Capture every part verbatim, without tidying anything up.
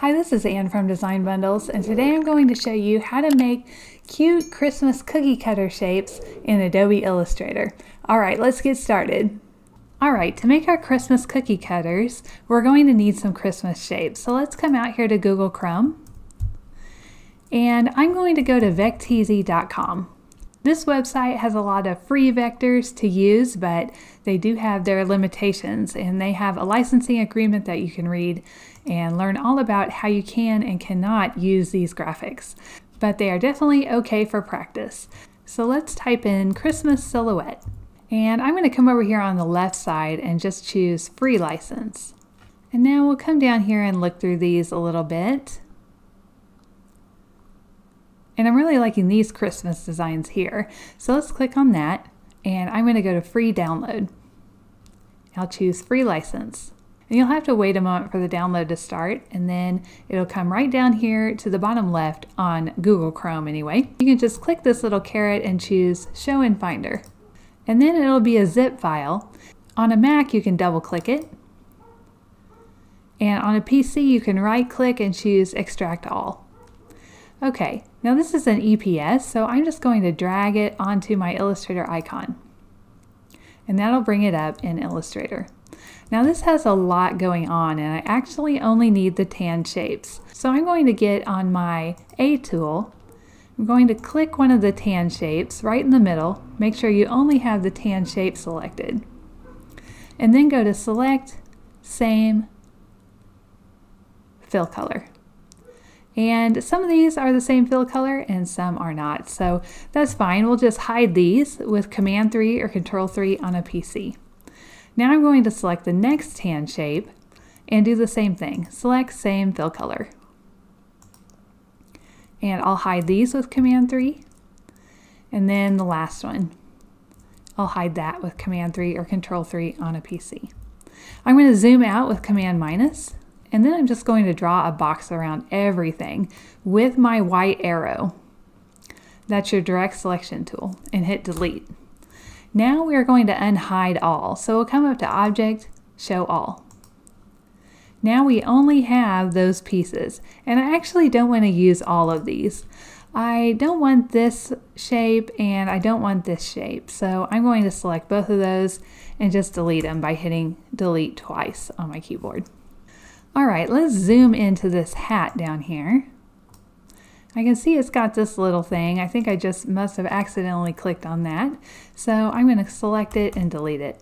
Hi, this is Anne from Design Bundles, and today I'm going to show you how to make cute Christmas cookie cutter shapes in Adobe Illustrator. All right, let's get started. All right, to make our Christmas cookie cutters, we're going to need some Christmas shapes. So let's come out here to Google Chrome, and I'm going to go to vecteezy dot com. This website has a lot of free vectors to use, but they do have their limitations, and they have a licensing agreement that you can read and learn all about how you can and cannot use these graphics. But they are definitely okay for practice. So let's type in Christmas silhouette. And I'm going to come over here on the left side and just choose free license. And now we'll come down here and look through these a little bit. And I'm really liking these Christmas designs here. So let's click on that, and I'm gonna go to free download. I'll choose free license. And you'll have to wait a moment for the download to start, and then it'll come right down here to the bottom left on Google Chrome anyway. You can just click this little carrot and choose Show in Finder. And then it'll be a zip file. On a Mac, you can double click it. And on a P C, you can right click and choose Extract All. Okay, now this is an E P S, so I'm just going to drag it onto my Illustrator icon. And that'll bring it up in Illustrator. Now this has a lot going on, and I actually only need the tan shapes. So I'm going to get on my A tool. I'm going to click one of the tan shapes right in the middle. Make sure you only have the tan shape selected. And then go to Select, Same, Fill Color. And some of these are the same fill color and some are not. So that's fine. We'll just hide these with Command three or Control three on a P C. Now I'm going to select the next tan shape and do the same thing. Select same fill color. And I'll hide these with Command three. And then the last one, I'll hide that with Command three or Control three on a P C. I'm going to zoom out with Command minus. And then I'm just going to draw a box around everything with my white arrow. That's your direct selection tool, and hit delete. Now we are going to unhide all. So we'll come up to Object, Show All. Now we only have those pieces, and I actually don't want to use all of these. I don't want this shape and I don't want this shape. So I'm going to select both of those and just delete them by hitting delete twice on my keyboard. All right, let's zoom into this hat down here. I can see it's got this little thing. I think I just must have accidentally clicked on that. So I'm going to select it and delete it.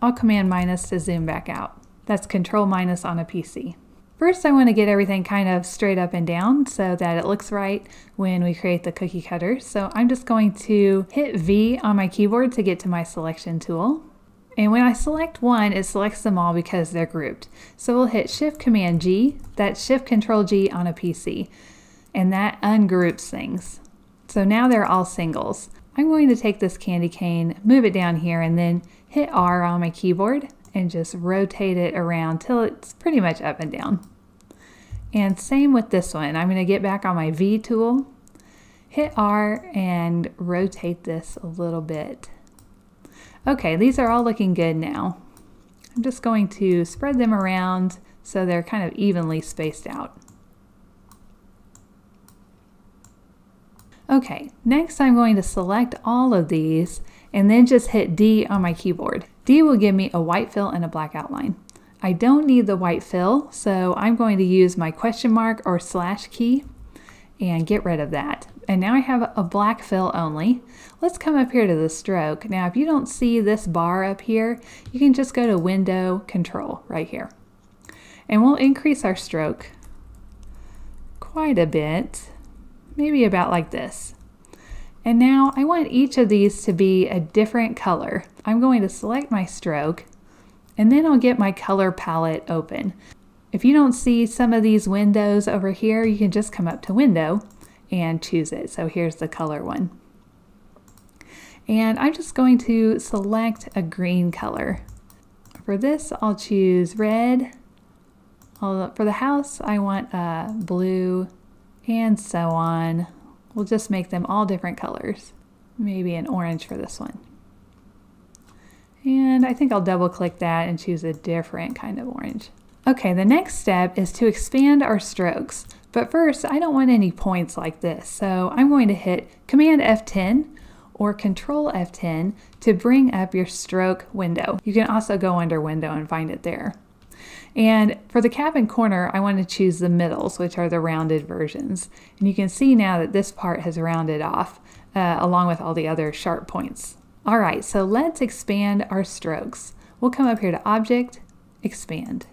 I'll Command minus to zoom back out. That's Control minus on a P C. First, I want to get everything kind of straight up and down so that it looks right when we create the cookie cutter. So I'm just going to hit V on my keyboard to get to my selection tool. And when I select one, it selects them all because they're grouped. So we'll hit Shift-Command-G, that's Shift-Control-G on a P C, and that ungroups things. So now they're all singles. I'm going to take this candy cane, move it down here, and then hit R on my keyboard and just rotate it around till it's pretty much up and down. And same with this one. I'm going to get back on my V tool, hit R, and rotate this a little bit. Okay, these are all looking good now. I'm just going to spread them around so they're kind of evenly spaced out. Okay, next I'm going to select all of these and then just hit D on my keyboard. D will give me a white fill and a black outline. I don't need the white fill, so I'm going to use my question mark or slash key and get rid of that. And now I have a black fill only. Let's come up here to the stroke. Now, if you don't see this bar up here, you can just go to Window, Control right here. And we'll increase our stroke quite a bit, maybe about like this. And now I want each of these to be a different color. I'm going to select my stroke, and then I'll get my color palette open. If you don't see some of these windows over here, you can just come up to Window and choose it. So here's the color one. And I'm just going to select a green color. For this, I'll choose red. I'll, for the house, I want uh, blue, and so on. We'll just make them all different colors. Maybe an orange for this one. And I think I'll double click that and choose a different kind of orange. Okay, the next step is to expand our strokes. But first, I don't want any points like this, so I'm going to hit Command F ten or Control F ten to bring up your stroke window. You can also go under Window and find it there. And for the cap and corner, I want to choose the middles, which are the rounded versions. And you can see now that this part has rounded off, uh, along with all the other sharp points. All right, so let's expand our strokes. We'll come up here to Object, Expand.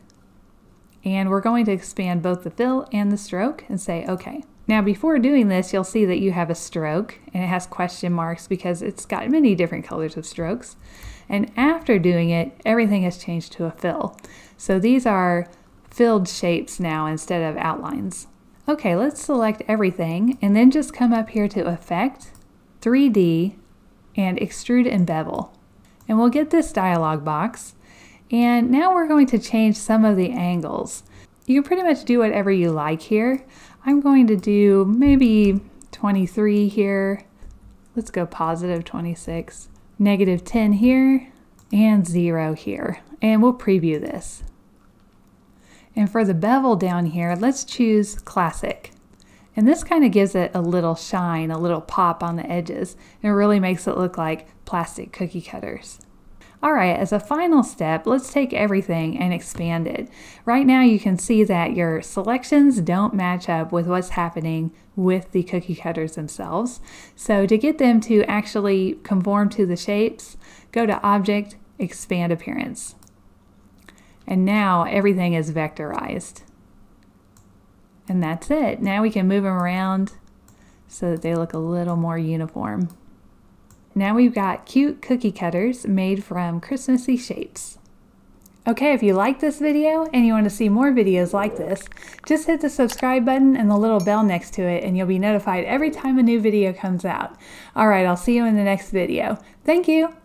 And we're going to expand both the fill and the stroke and say OK. Now before doing this, you'll see that you have a stroke and it has question marks because it's got many different colors of strokes. And after doing it, everything has changed to a fill. So these are filled shapes now instead of outlines. Okay, let's select everything and then just come up here to Effect, three D, and Extrude and Bevel. And we'll get this dialog box. And now we're going to change some of the angles. You can pretty much do whatever you like here. I'm going to do maybe twenty-three here. Let's go positive twenty-six, negative ten here, and zero here. And we'll preview this. And for the bevel down here, let's choose Classic. And this kind of gives it a little shine, a little pop on the edges. And it really makes it look like plastic cookie cutters. All right, as a final step, let's take everything and expand it. Right now you can see that your selections don't match up with what's happening with the cookie cutters themselves. So to get them to actually conform to the shapes, go to Object, Expand Appearance. And now everything is vectorized. And that's it. Now we can move them around so that they look a little more uniform. Now we've got cute cookie cutters made from Christmassy shapes. Okay, if you like this video and you want to see more videos like this, just hit the subscribe button and the little bell next to it and you'll be notified every time a new video comes out. All right, I'll see you in the next video. Thank you!